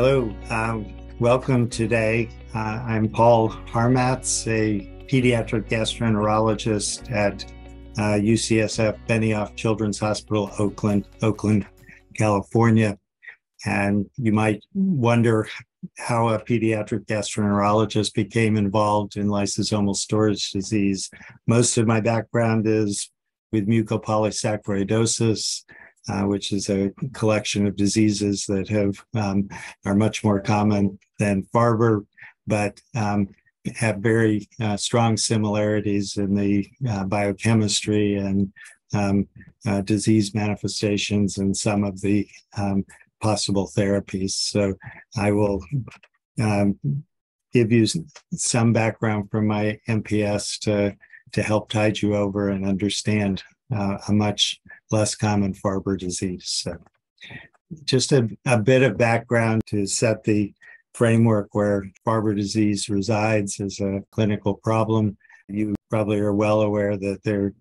Hello, welcome today. I'm Paul Harmatz, a pediatric gastroenterologist at UCSF Benioff Children's Hospital, Oakland, California. And you might wonder how a pediatric gastroenterologist became involved in lysosomal storage disease. Most of my background is with mucopolysaccharidosis, which is a collection of diseases that have are much more common than Farber, but have very strong similarities in the biochemistry and disease manifestations and some of the possible therapies. So I will give you some background from my MPS to help tide you over and understand a much less common Farber disease. So just a bit of background to set the framework where Farber disease resides as a clinical problem. You probably are well aware that there are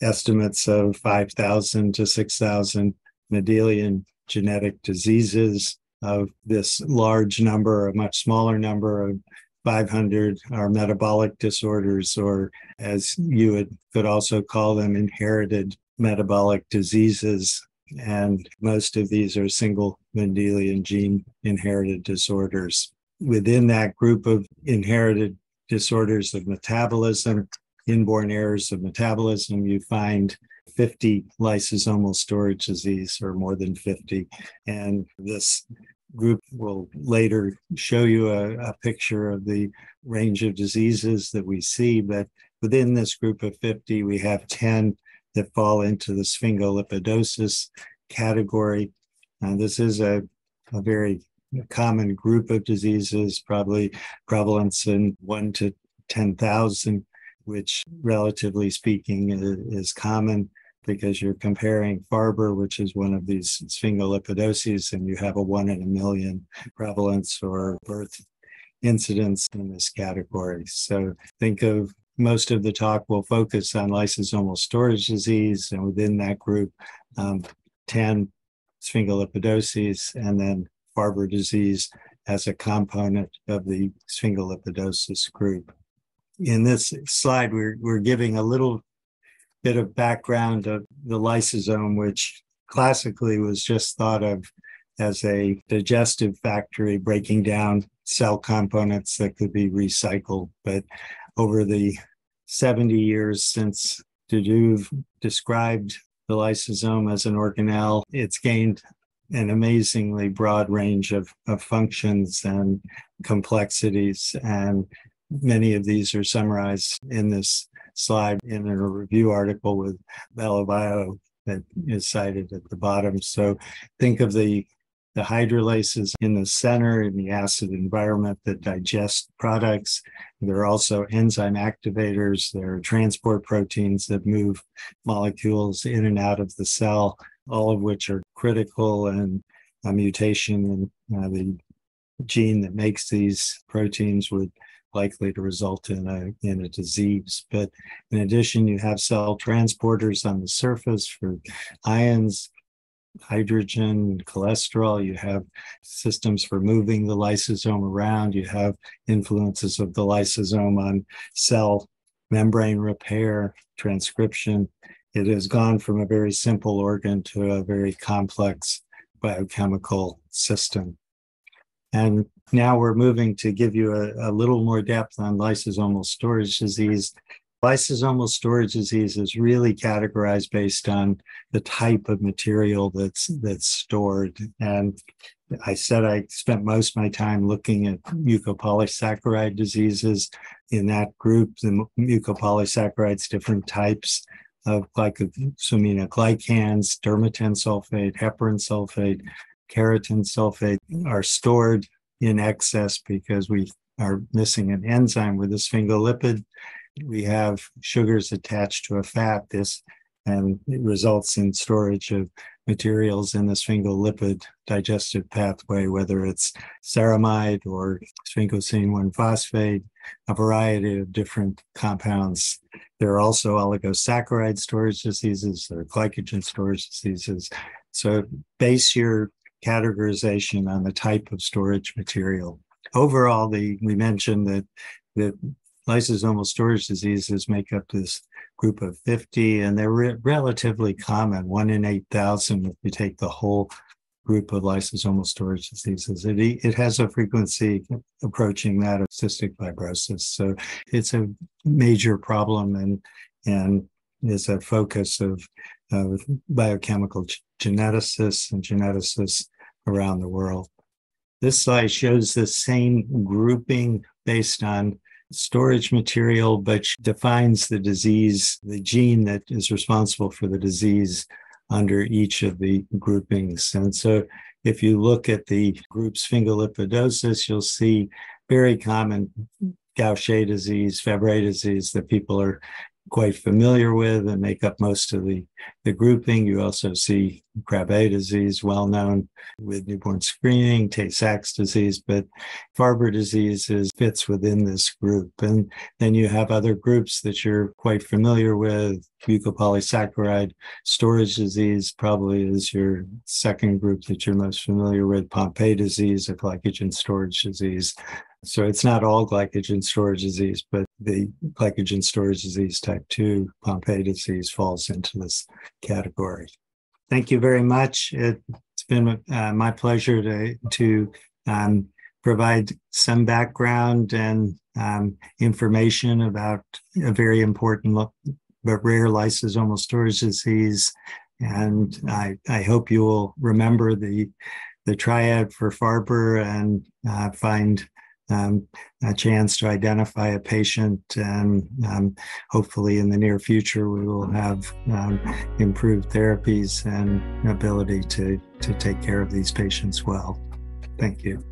estimates of 5,000 to 6,000 Mendelian genetic diseases. Of this large number, a much smaller number of 500 are metabolic disorders, or as you could also call them, inherited metabolic diseases. And most of these are single Mendelian gene inherited disorders. Within that group of inherited disorders of metabolism, inborn errors of metabolism, you find 50 lysosomal storage disease, or more than 50. And this group will later show you a picture of the range of diseases that we see. But within this group of 50, we have 10 that fall into the sphingolipidoses category. This is a very common group of diseases, probably prevalence in 1 to 10,000, which relatively speaking is common, because you're comparing Farber, which is one of these sphingolipidoses, and you have a 1 in a million prevalence or birth incidence in this category. So think of most of the talk will focus on lysosomal storage disease, and within that group, 10 sphingolipidoses, and then Farber disease as a component of the sphingolipidosis group. In this slide, we're giving a little bit of background of the lysosome, which classically was just thought of as a digestive factory breaking down cell components that could be recycled. But over the 70 years since de Duve described the lysosome as an organelle, it's gained an amazingly broad range of functions and complexities. And many of these are summarized in this slide in a review article with Bellobio that is cited at the bottom. So think of the hydrolases in the center in the acid environment that digest products. There are also enzyme activators. There are transport proteins that move molecules in and out of the cell, all of which are critical, and a mutation in the gene that makes these proteins would likely to result in a disease. But in addition, you have cell transporters on the surface for ions, hydrogen, cholesterol. You have systems for moving the lysosome around. You have influences of the lysosome on cell membrane repair, transcription. It has gone from a very simple organ to a very complex biochemical system. And now we're moving to give you a little more depth on lysosomal storage disease. Lysosomal storage disease is really categorized based on the type of material that's stored. And I said I spent most of my time looking at mucopolysaccharide diseases. In that group, the mucopolysaccharides, different types of glycosaminoglycans, dermatan sulfate, heparan sulfate, keratan sulfate are stored in excess because we are missing an enzyme. With the sphingolipid, we have sugars attached to a fat, and it results in storage of materials in the sphingolipid digestive pathway, whether it's ceramide or sphingosine 1-phosphate, a variety of different compounds. There are also oligosaccharide storage diseases, there are glycogen storage diseases. So base your categorization on the type of storage material. Overall, we mentioned that the lysosomal storage diseases make up this group of 50, and they're relatively common, 1 in 8,000 if you take the whole group of lysosomal storage diseases. It has a frequency approaching that of cystic fibrosis. So it's a major problem and is a focus of biochemical geneticists and geneticists around the world. This slide shows the same grouping based on storage material, but defines the disease, the gene that is responsible for the disease under each of the groupings. And so if you look at the group sphingolipidosis, you'll see very common Gaucher disease, Fabry disease that people are quite familiar with and make up most of the grouping. You also see Krabbe disease, well-known with newborn screening, Tay-Sachs disease, but Farber disease fits within this group. And then you have other groups that you're quite familiar with. Mucopolysaccharidosis storage disease probably is your second group that you're most familiar with. Pompe disease, a glycogen storage disease. So it's not all glycogen storage disease, but the glycogen storage disease type 2, Pompe disease, falls into this category. Thank you very much. It's been my pleasure to provide some background and information about a very important but rare lysosomal storage disease. And I hope you will remember the triad for Farber and find a chance to identify a patient, and hopefully in the near future we will have improved therapies and ability to take care of these patients well. Thank you.